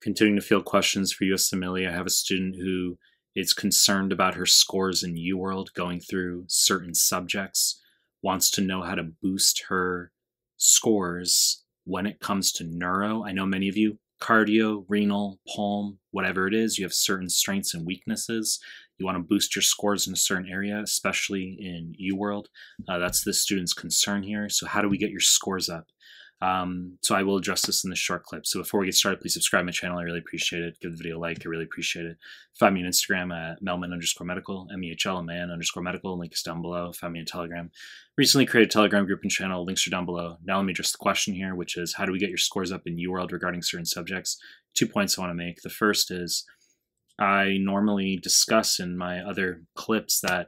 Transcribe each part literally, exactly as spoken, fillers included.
continuing to field questions for U S M L E. I have a student who is concerned about her scores in UWorld going through certain subjects, wants to know how to boost her scores when it comes to neuro. I know many of you, cardio, renal, palm, whatever it is, you have certain strengths and weaknesses. You want to boost your scores in a certain area, especially in UWorld. Uh, that's the student's concern here. So how do we get your scores up? Um, so I will address this in the short clip. So before we get started, please subscribe to my channel. I really appreciate it. Give the video a like. I really appreciate it. Find me on Instagram at Melman underscore medical, M E H L M A N underscore medical. Link is down below. Find me on Telegram. Recently created a Telegram group and channel. Links are down below. Now let me address the question here, which is how do we get your scores up in UWorld regarding certain subjects? Two points I want to make. The first is I normally discuss in my other clips that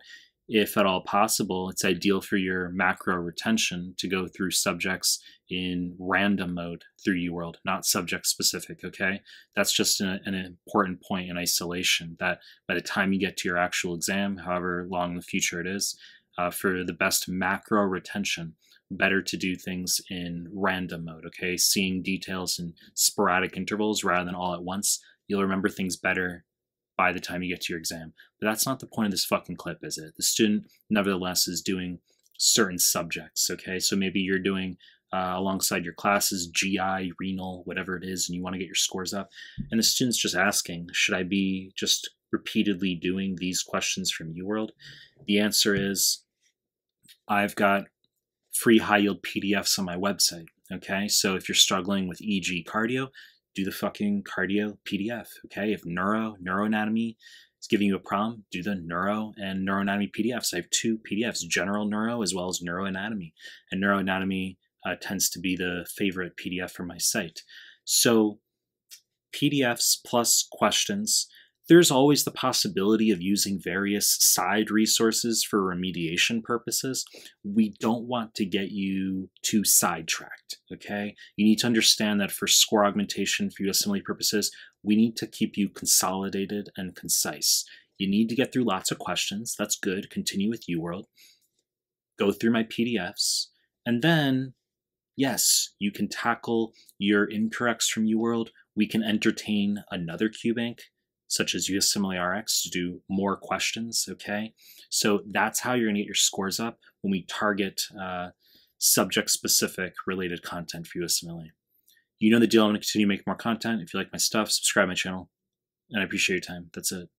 if at all possible, it's ideal for your macro retention to go through subjects in random mode through UWorld, not subject specific, okay? That's just an, an important point in isolation, that by the time you get to your actual exam, however long in the future it is, uh, for the best macro retention, better to do things in random mode, okay? Seeing details in sporadic intervals rather than all at once. You'll remember things better by the time you get to your exam. But that's not the point of this fucking clip, is it? The student, nevertheless, is doing certain subjects, okay? So maybe you're doing, uh, alongside your classes, G I, renal, whatever it is, and you want to get your scores up. And the student's just asking, should I be just repeatedly doing these questions from UWorld? The answer is, I've got free high-yield P D Fs on my website, okay? So if you're struggling with E G cardio, do the fucking cardio P D F, okay? If neuro, neuroanatomy is giving you a problem, do the neuro and neuroanatomy P D Fs. I have two P D Fs, general neuro as well as neuroanatomy. And neuroanatomy uh, tends to be the favorite P D F for my site. So P D Fs plus questions. There's always the possibility of using various side resources for remediation purposes. We don't want to get you too sidetracked, okay? You need to understand that for score augmentation, for U S M L E purposes, we need to keep you consolidated and concise. You need to get through lots of questions. That's good. Continue with UWorld. Go through my P D Fs. And then, yes, you can tackle your incorrects from UWorld. We can entertain another QBank, such as U S M L E R X, to do more questions, okay? So that's how you're gonna get your scores up when we target uh, subject-specific related content for U S M L E. You know the deal, I'm gonna continue to make more content. If you like my stuff, subscribe to my channel, and I appreciate your time. That's it.